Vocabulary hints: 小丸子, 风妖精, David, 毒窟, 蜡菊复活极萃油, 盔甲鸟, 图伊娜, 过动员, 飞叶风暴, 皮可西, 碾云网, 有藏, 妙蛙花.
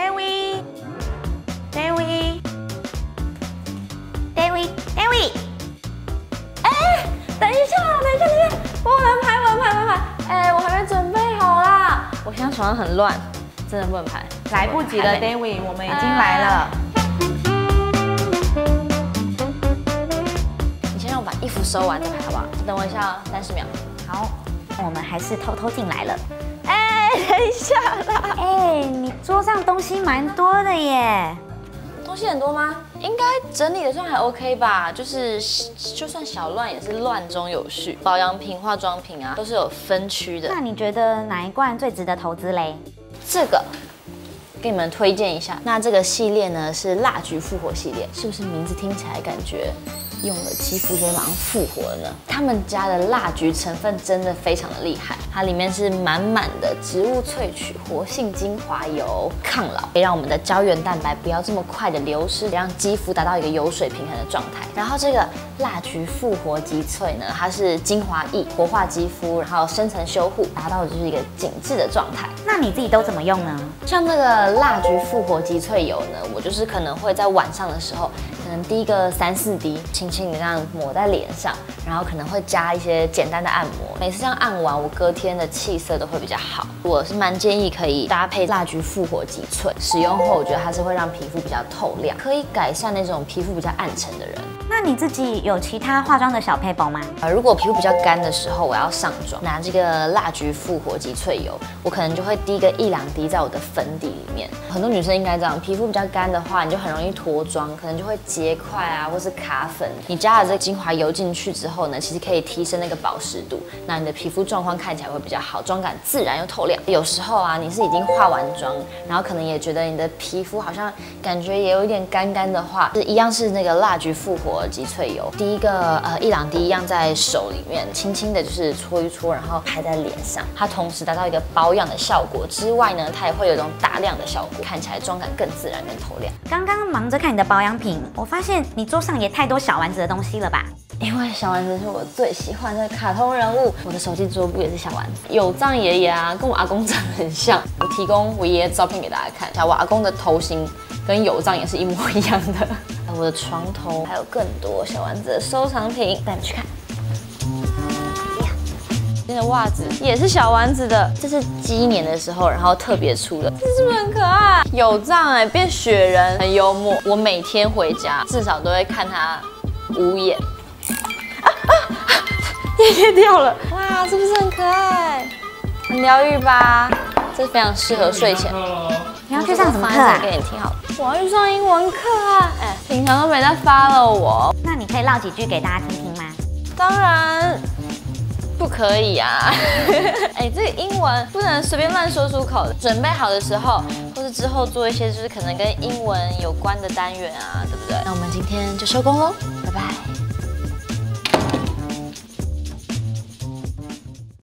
David， 哎，等一下，等一下，等一下，我们排，哎，我还没准备好啦。我现在床上很乱，真的不能排，来不及了 ，David， 我们已经来了。你先让我把衣服收完再排好不好？等我一下，30秒。好，我们还是偷偷进来了。哎，等一下啦。哎，你桌上东西蛮多的耶。 东西很多吗？应该整理的算还 OK 吧，就算小乱也是乱中有序。保养品、化妆品啊，都是有分区的。那你觉得哪一罐最值得投资嘞？这个给你们推荐一下。那这个系列呢是蜡菊复活系列，是不是名字听起来感觉用了肌肤就马上复活了呢？他们家的蜡菊成分真的非常的厉害，它里面是满满的植物萃取活性精华油，抗老，可以让我们的胶原蛋白不要这么快的流失，让肌肤达到一个油水平衡的状态。然后这个蜡菊复活极萃呢，它是精华液，活化肌肤，然后深层修护，达到的就是一个紧致的状态。那你自己都怎么用呢？像这个蜡菊复活极萃油呢，我就是可能会在晚上的时候。 可能滴个3-4滴，轻轻的这样抹在脸上，然后可能会加一些简单的按摩。每次这样按完，我隔天的气色都会比较好。我是蛮建议可以搭配蜡菊复活极萃，使用后我觉得它是会让皮肤比较透亮，可以改善那种皮肤比较暗沉的人。那你自己有其他化妆的小配包吗？如果皮肤比较干的时候，我要上妆，拿这个蜡菊复活极萃油，我可能就会滴个1-2滴在我的粉底里面。很多女生应该这样，皮肤比较干的话，你就很容易脱妆，可能就会。 结块啊，或是卡粉，你加了这个精华油进去之后呢，其实可以提升那个保湿度，那你的皮肤状况看起来会比较好，妆感自然又透亮。有时候啊，你是已经化完妆，然后可能也觉得你的皮肤好像感觉也有一点干干的话，一样是那个蜡菊复活极萃油，第一个1-2滴一样在手里面，轻轻的就是搓一搓，然后拍在脸上，它同时达到一个保养的效果之外呢，它也会有一种打亮的效果，看起来妆感更自然、更透亮。刚刚忙着看你的保养品。 我发现你桌上也太多小丸子的东西了吧？因为小丸子是我最喜欢的卡通人物，我的手机桌布也是小丸子。有藏爷爷啊，跟我阿公长得很像。我提供我爷爷照片给大家看一下，我阿公的头型跟有藏也是一模一样的。我的床头还有更多小丸子的收藏品，带你们去看。 的袜子也是小丸子的，这是鸡年的时候，然后特别出的，这是不是很可爱？有藏哎，变雪人，很幽默。我每天回家至少都会看他捂眼，眼泪掉了，哇，是不是很可爱？很疗愈吧？这非常适合睡前。你要去上什么课啊？给你听好了，我要去上英文课啊！哎，平常都没在follow我，那你可以唠几句给大家听听吗？当然。 不可以啊！哎，这个英文不能随便乱说出口。准备好的时候，或是之后做一些就是可能跟英文有关的单元啊，对不对？那我们今天就收工喽，拜拜。